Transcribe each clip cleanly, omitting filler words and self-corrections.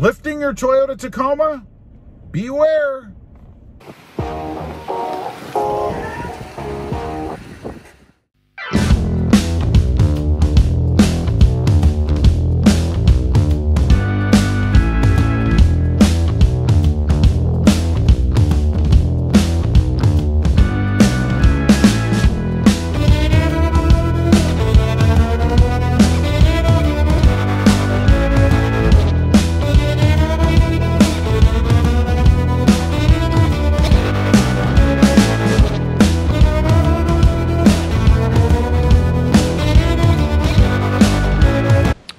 Lifting your Toyota Tacoma? Beware.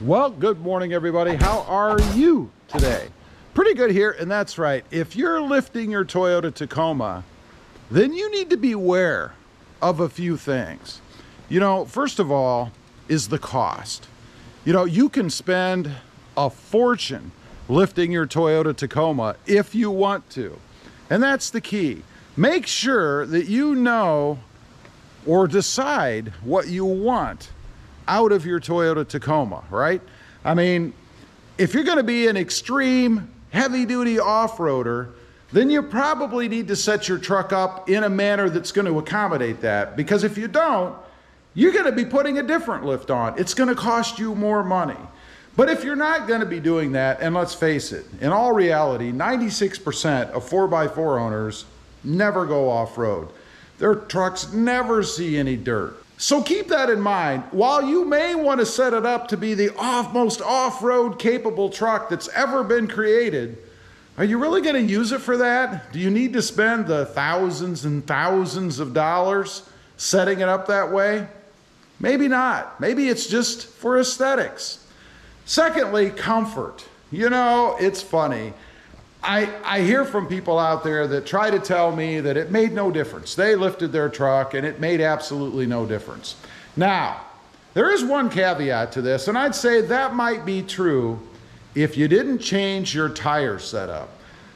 Well, good morning, everybody. How are you today? Pretty good here, and that's right. If you're lifting your Toyota Tacoma, then you need to beware of a few things. You know, first of all, is the cost. You know, you can spend a fortune lifting your Toyota Tacoma if you want to, and that's the key. Make sure that you know or decide what you want out of your Toyota Tacoma, right? I mean, if you're going to be an extreme heavy-duty off-roader, then you probably need to set your truck up in a manner that's going to accommodate that, because if you don't, you're going to be putting a different lift on. It's going to cost you more money. But if you're not going to be doing that, and let's face it, in all reality, 96% of 4x4 owners never go off-road. Their trucks never see any dirt. So keep that in mind. While you may want to set it up to be the most off-road capable truck that's ever been created, are you really going to use it for that? Do you need to spend the thousands and thousands of dollars setting it up that way? Maybe not. Maybe it's just for aesthetics. Secondly, comfort. You know, it's funny. I hear from people out there that try to tell me that it made no difference. They lifted their truck and it made absolutely no difference. Now, there is one caveat to this, and I'd say that might be true if you didn't change your tire setup,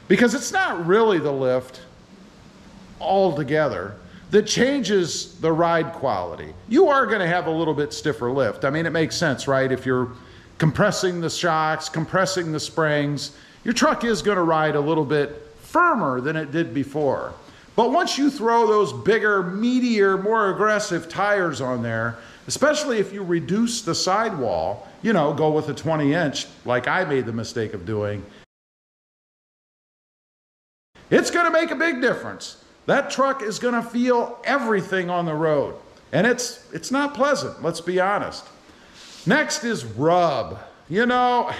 because it's not really the lift altogether that changes the ride quality. You are going to have a little bit stiffer lift. I mean, it makes sense, right? If you're compressing the shocks, compressing the springs, your truck is going to ride a little bit firmer than it did before. But once you throw those bigger, meatier, more aggressive tires on there, especially if you reduce the sidewall, you know, go with a 20-inch like I made the mistake of doing, it's going to make a big difference. That truck is going to feel everything on the road, and it's not pleasant, let's be honest. Next is rub. You know,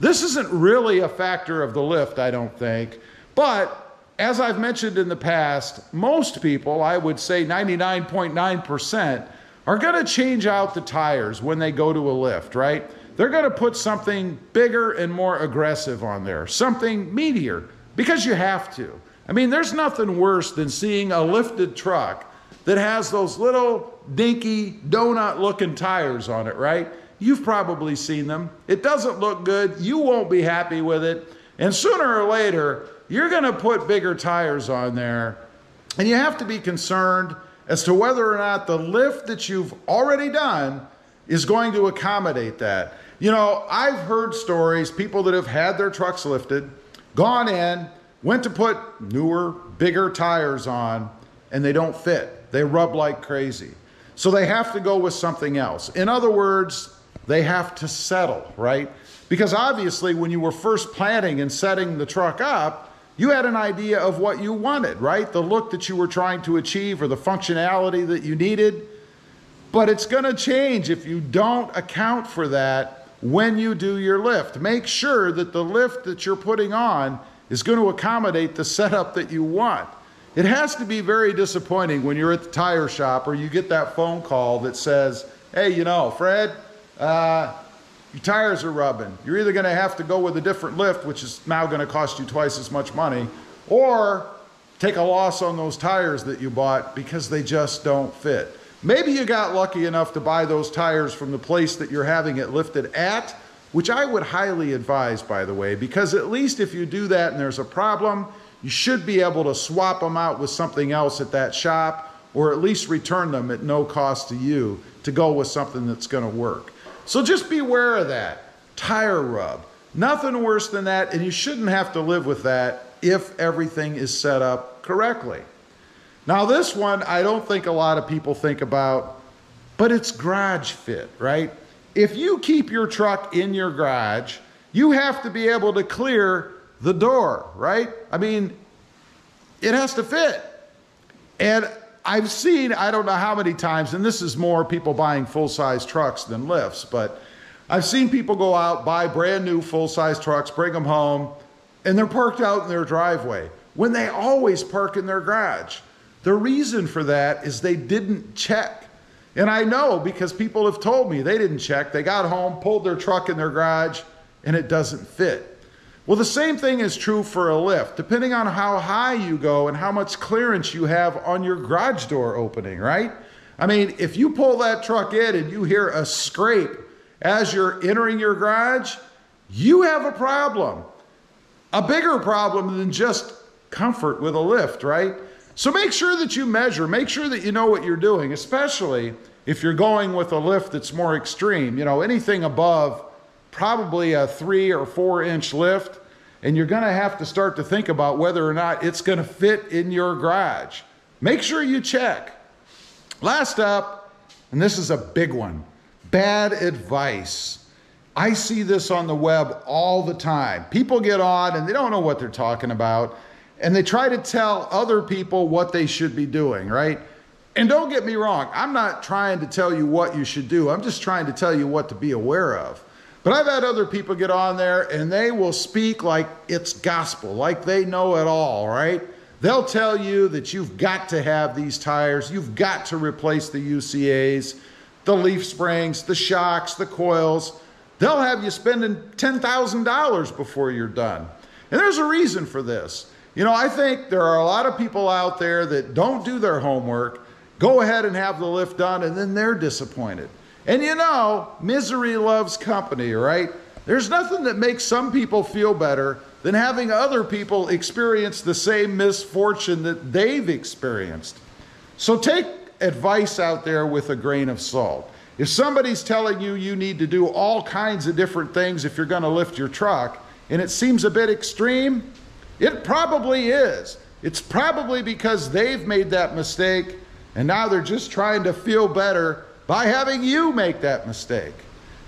this isn't really a factor of the lift, I don't think, but as I've mentioned in the past, most people, I would say 99.9%, are going to change out the tires when they go to a lift, right? They're going to put something bigger and more aggressive on there, something meatier, because you have to. I mean, there's nothing worse than seeing a lifted truck that has those little dinky donut-looking tires on it, right? You've probably seen them. It doesn't look good. You won't be happy with it. And sooner or later, you're going to put bigger tires on there. And you have to be concerned as to whether or not the lift that you've already done is going to accommodate that. You know, I've heard stories, people that have had their trucks lifted, gone in, went to put newer, bigger tires on, and they don't fit. They rub like crazy. So they have to go with something else. In other words, they have to settle, right? Because obviously when you were first planning and setting the truck up, you had an idea of what you wanted, right? The look that you were trying to achieve or the functionality that you needed. But it's going to change if you don't account for that when you do your lift. Make sure that the lift that you're putting on is going to accommodate the setup that you want. It has to be very disappointing when you're at the tire shop or you get that phone call that says, hey, you know, Fred, your tires are rubbing. You're either going to have to go with a different lift, which is now going to cost you twice as much money, or take a loss on those tires that you bought because they just don't fit. Maybe you got lucky enough to buy those tires from the place that you're having it lifted at, which I would highly advise, by the way, because at least if you do that and there's a problem, you should be able to swap them out with something else at that shop, or at least return them at no cost to you to go with something that's going to work. So just beware of that. Tire rub. Nothing worse than that, and you shouldn't have to live with that if everything is set up correctly. Now this one, I don't think a lot of people think about, but it's garage fit, right? If you keep your truck in your garage, you have to be able to clear the door, right? I mean, it has to fit. And I've seen, I don't know how many times, and this is more people buying full-size trucks than lifts, but I've seen people go out, buy brand new full-size trucks, bring them home, and they're parked out in their driveway when they always park in their garage. The reason for that is they didn't check. And I know because people have told me they didn't check. They got home, pulled their truck in their garage, and it doesn't fit. Well, the same thing is true for a lift. Depending on how high you go and how much clearance you have on your garage door opening, right? I mean, if you pull that truck in and you hear a scrape as you're entering your garage, you have a problem. A bigger problem than just comfort with a lift, right? So make sure that you measure, make sure that you know what you're doing, especially if you're going with a lift that's more extreme. You know, anything above probably a 3 or 4 inch lift, and you're gonna have to start to think about whether or not it's gonna fit in your garage. Make sure you check. Last up, and this is a big one, bad advice. I see this on the web all the time. People get on and they don't know what they're talking about, and they try to tell other people what they should be doing, right? And don't get me wrong, I'm not trying to tell you what you should do. I'm just trying to tell you what to be aware of. But I've had other people get on there and they will speak like it's gospel, like they know it all, right? They'll tell you that you've got to have these tires, you've got to replace the UCAs, the leaf springs, the shocks, the coils. They'll have you spending $10,000 before you're done. And there's a reason for this. You know, I think there are a lot of people out there that don't do their homework, go ahead and have the lift done, and then they're disappointed. And you know, misery loves company, right? There's nothing that makes some people feel better than having other people experience the same misfortune that they've experienced. So take advice out there with a grain of salt. If somebody's telling you you need to do all kinds of different things if you're gonna lift your truck, and it seems a bit extreme, it probably is. It's probably because they've made that mistake and now they're just trying to feel better by having you make that mistake.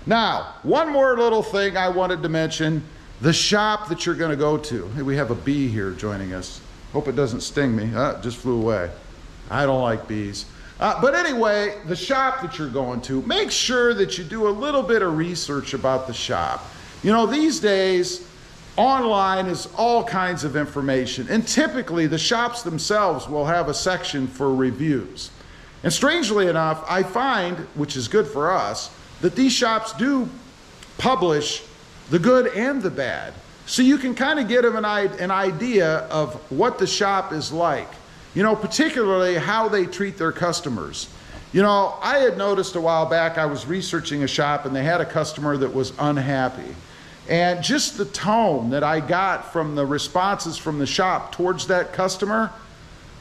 Now, one more little thing I wanted to mention, the shop that you're gonna go to. Hey, we have a bee here joining us. Hope it doesn't sting me. It just flew away. I don't like bees. But anyway, the shop that you're going to, make sure that you do a little bit of research about the shop. You know, these days, online is all kinds of information, and typically the shops themselves will have a section for reviews. And strangely enough, I find, which is good for us, that these shops do publish the good and the bad. So you can kind of get an idea of what the shop is like, you know, particularly how they treat their customers. You know, I had noticed a while back, I was researching a shop and they had a customer that was unhappy. And just the tone that I got from the responses from the shop towards that customer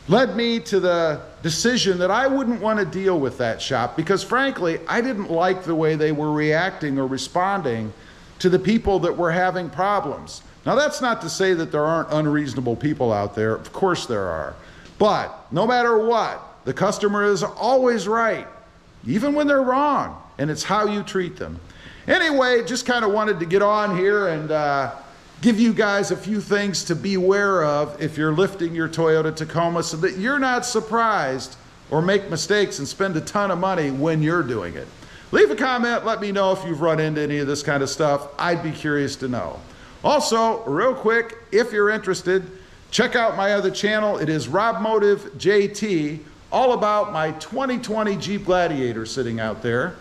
led me to the decision that I wouldn't want to deal with that shop because frankly, I didn't like the way they were reacting or responding to the people that were having problems. Now that's not to say that there aren't unreasonable people out there, of course there are. But no matter what, the customer is always right, even when they're wrong, and it's how you treat them. Anyway, just kind of wanted to get on here and give you guys a few things to be aware of if you're lifting your Toyota Tacoma so that you're not surprised or make mistakes and spend a ton of money when you're doing it. Leave a comment, let me know if you've run into any of this kind of stuff. I'd be curious to know. Also, real quick, if you're interested, check out my other channel. It is RobMotiveJT, all about my 2020 Jeep Gladiator sitting out there.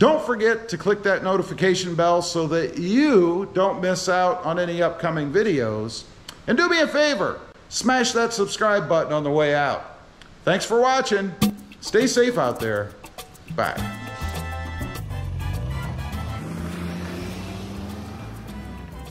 Don't forget to click that notification bell so that you don't miss out on any upcoming videos. And do me a favor, smash that subscribe button on the way out. Thanks for watching. Stay safe out there. Bye.